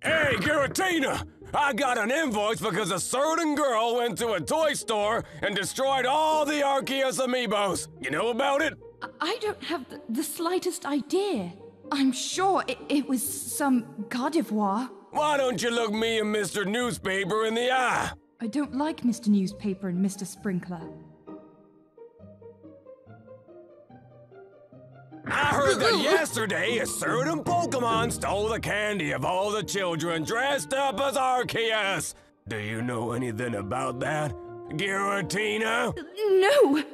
Hey, Giratina! I got an invoice because a certain girl went to a toy store and destroyed all the Arceus amiibos. You know about it? I don't have the slightest idea. I'm sure it was some Gardevoir. Why don't you look me and Mr. Newspaper in the eye? I don't like Mr. Newspaper and Mr. Sprinkler. I heard that yesterday a certain Pokemon stole the candy of all the children dressed up as Arceus. Do you know anything about that, Giratina? No!